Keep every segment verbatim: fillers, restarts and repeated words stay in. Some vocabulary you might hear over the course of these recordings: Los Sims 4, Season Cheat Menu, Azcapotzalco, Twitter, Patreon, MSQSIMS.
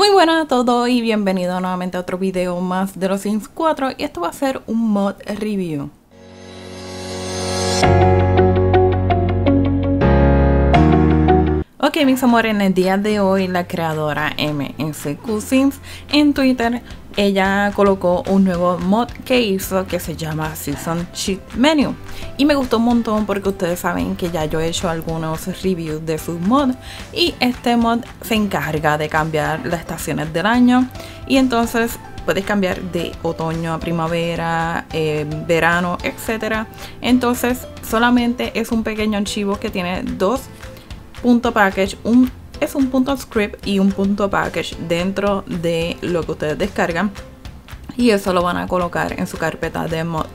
Muy buenas a todos y bienvenidos nuevamente a otro video más de los Sims cuatro, y esto va a ser un mod review. Ok, mis amores, en el día de hoy la creadora M S Q Sims en Twitter, ella colocó un nuevo mod que hizo que se llama Season Cheat Menu, y me gustó un montón porque ustedes saben que ya yo he hecho algunos reviews de sus mods, y este mod se encarga de cambiar las estaciones del año, y entonces puedes cambiar de otoño a primavera, eh, verano, etcétera. Entonces solamente es un pequeño archivo que tiene dos punto package, un, es un punto script y un punto package dentro de lo que ustedes descargan, y eso lo van a colocar en su carpeta de mods,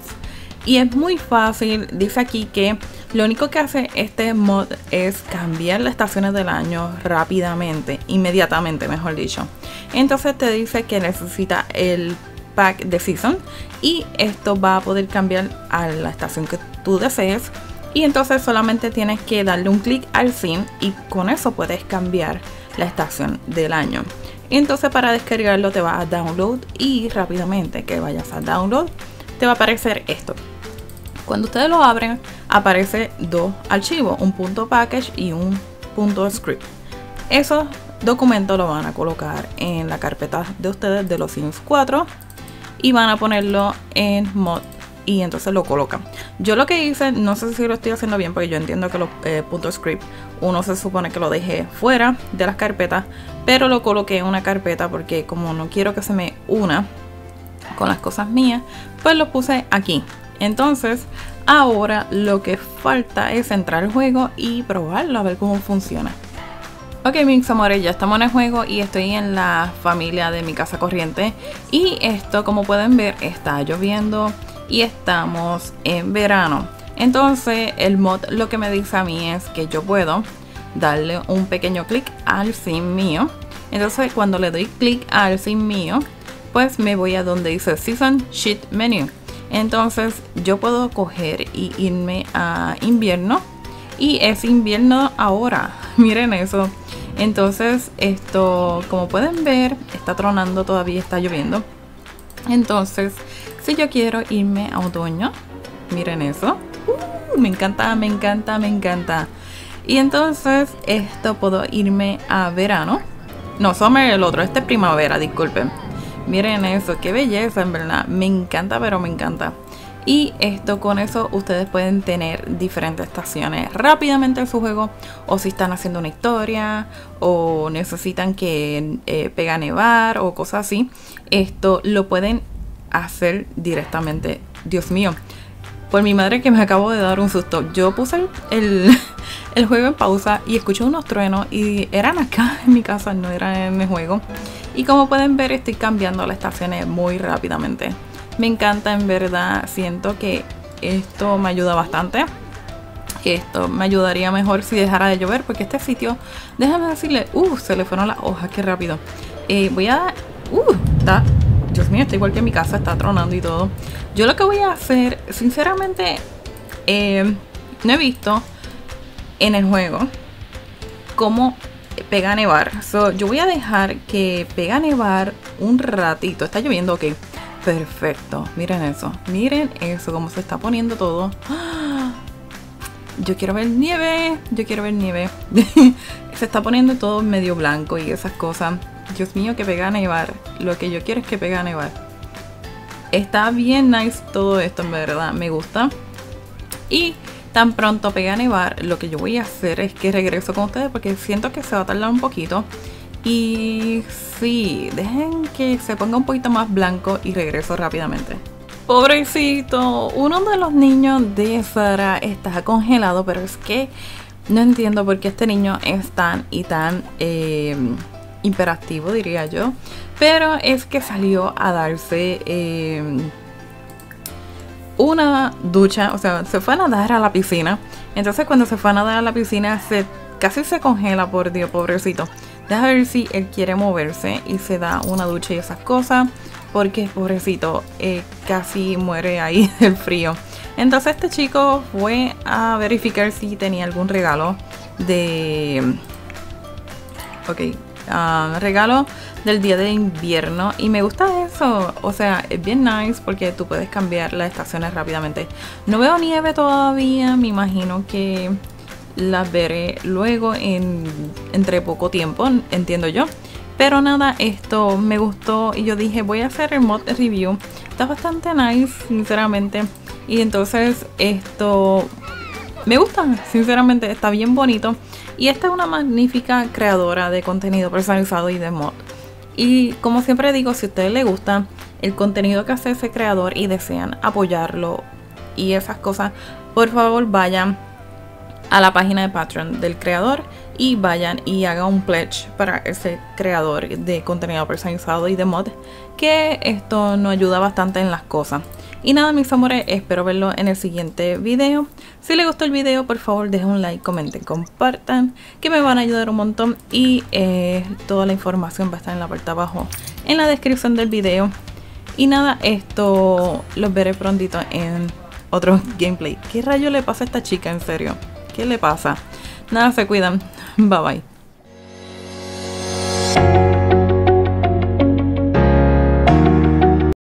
y es muy fácil. Dice aquí que lo único que hace este mod es cambiar las estaciones del año rápidamente, inmediatamente mejor dicho. Entonces te dice que necesita el pack de season, y esto va a poder cambiar a la estación que tú desees. Y entonces solamente tienes que darle un clic al sim, y con eso puedes cambiar la estación del año. Entonces para descargarlo te vas a download, y rápidamente que vayas a download te va a aparecer esto. Cuando ustedes lo abren aparece dos archivos, un punto package y un punto script. Esos documentos lo van a colocar en la carpeta de ustedes de los Sims cuatro, y van a ponerlo en mod, y entonces lo colocan. Yo lo que hice, no sé si lo estoy haciendo bien, porque yo entiendo que los eh, puntos script uno se supone que lo dejé fuera de las carpetas, pero lo coloqué en una carpeta porque como no quiero que se me una con las cosas mías, pues lo puse aquí. Entonces ahora lo que falta es entrar al juego y probarlo a ver cómo funciona. Ok, mis amores, ya estamos en el juego y estoy en la familia de mi casa corriente, y esto, como pueden ver, está lloviendo y estamos en verano. Entonces el mod lo que me dice a mí es que yo puedo darle un pequeño clic al sim mío. Entonces cuando le doy clic al sim mío, pues me voy a donde dice Season Cheat Menu. Entonces yo puedo coger y irme a invierno, y es invierno ahora, miren eso. Entonces esto, como pueden ver, está tronando todavía, está lloviendo. Entonces si yo quiero irme a otoño, miren eso, uh, me encanta, me encanta, me encanta. Y entonces esto, puedo irme a verano, no, summer el otro, este es primavera, disculpen. Miren eso, qué belleza, en verdad, me encanta, pero me encanta. Y esto, con eso ustedes pueden tener diferentes estaciones rápidamente en su juego, o si están haciendo una historia o necesitan que eh, pega a nevar o cosas así, esto lo pueden hacer directamente. Dios mío, por mi madre que me acabo de dar un susto. Yo puse el, el, el juego en pausa y escuché unos truenos, y eran acá en mi casa, no eran en mi juego. Y como pueden ver, estoy cambiando las estaciones muy rápidamente. Me encanta, en verdad. Siento que esto me ayuda bastante. Esto me ayudaría mejor si dejara de llover, porque este sitio, déjame decirle, uh, se le fueron las hojas, qué rápido. Eh, voy a, uh, está. Dios mío, está igual que en mi casa, está tronando y todo. Yo lo que voy a hacer, sinceramente, eh, no he visto en el juego cómo pega a nevar. So, yo voy a dejar que pega a nevar un ratito. Está lloviendo, ok. Perfecto. Miren eso. Miren eso, cómo se está poniendo todo. ¡Ah! Yo quiero ver nieve. Yo quiero ver nieve. Se está poniendo todo medio blanco y esas cosas. Dios mío, que pega a nevar. Lo que yo quiero es que pega a nevar. Está bien nice todo esto, en verdad, me gusta. Y tan pronto pega a nevar, lo que yo voy a hacer es que regreso con ustedes, porque siento que se va a tardar un poquito. Y sí, dejen que se ponga un poquito más blanco y regreso rápidamente. Pobrecito, uno de los niños de Sara está congelado, pero es que no entiendo por qué este niño es tan y tan... Eh, imperativo, diría yo, pero es que salió a darse eh, una ducha, o sea, se fue a nadar a la piscina. Entonces cuando se fue a nadar a la piscina se, casi se congela, por Dios, pobrecito. Deja ver si él quiere moverse y se da una ducha y esas cosas, porque pobrecito, eh, casi muere ahí del frío. Entonces este chico fue a verificar si tenía algún regalo de... ok, uh, regalo del día de invierno, y me gusta eso. O sea, es bien nice porque tú puedes cambiar las estaciones rápidamente. No veo nieve todavía, me imagino que las veré luego en, entre poco tiempo, entiendo yo. Pero nada, esto me gustó y yo dije voy a hacer el mod review. Está bastante nice, sinceramente. Y entonces esto me gusta, sinceramente, está bien bonito. Y esta es una magnífica creadora de contenido personalizado y de mod. Y como siempre digo, si a ustedes les gusta el contenido que hace ese creador y desean apoyarlo y esas cosas, por favor vayan a la página de Patreon del creador y vayan y hagan un pledge para ese creador de contenido personalizado y de mod, que esto nos ayuda bastante en las cosas. Y nada, mis amores, espero verlo en el siguiente video. Si les gustó el video, por favor dejen un like, comenten, compartan, que me van a ayudar un montón. Y eh, toda la información va a estar en la parte de abajo en la descripción del video. Y nada, esto los veré prontito en otro gameplay. ¿Qué rayo le pasa a esta chica, en serio? ¿Qué le pasa? Nada, se cuidan. Bye bye.